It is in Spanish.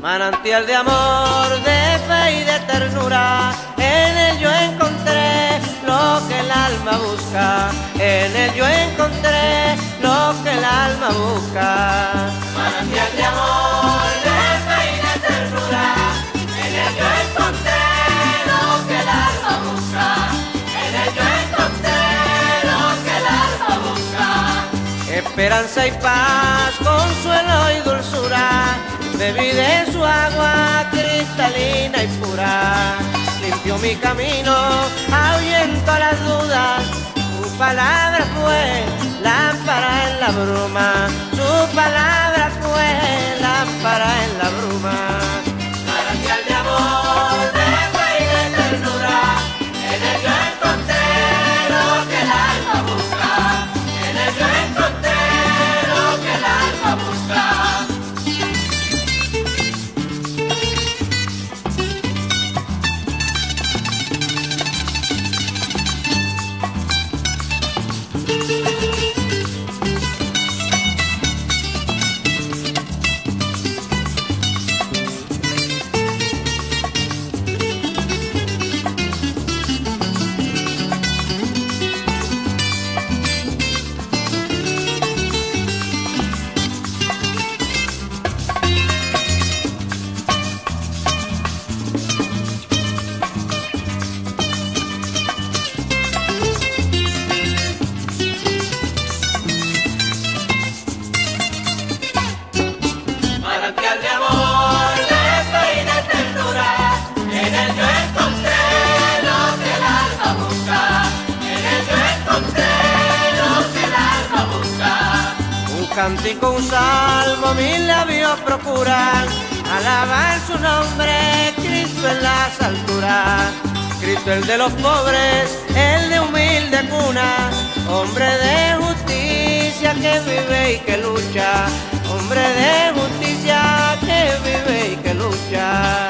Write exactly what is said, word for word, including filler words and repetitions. manantial de amor, de fe y de ternura. En él yo encontré lo que el alma busca, en él yo encontré lo que el alma busca. Manantial de amor, de fe y de ternura, en él yo encontré lo que el alma busca, en él yo encontré lo que el alma busca. Esperanza y paz, consuelo y dulzura, bebí de su agua cristalina y pura. Limpió mi camino, ahuyentó las dudas, su palabra fue lámpara en la bruma, su palabra fue lámpara en la bruma. Manantial de amor, de fe y de ternura, en él yo encontré lo que el alma busca, en él yo encontré lo que el alma busca. Cantico, un salmo, mis labios procuran alabar su nombre, Cristo en las alturas. Cristo el de los pobres, el de humilde cuna, hombre de justicia que vive y que lucha, hombre de justicia que vive y que lucha.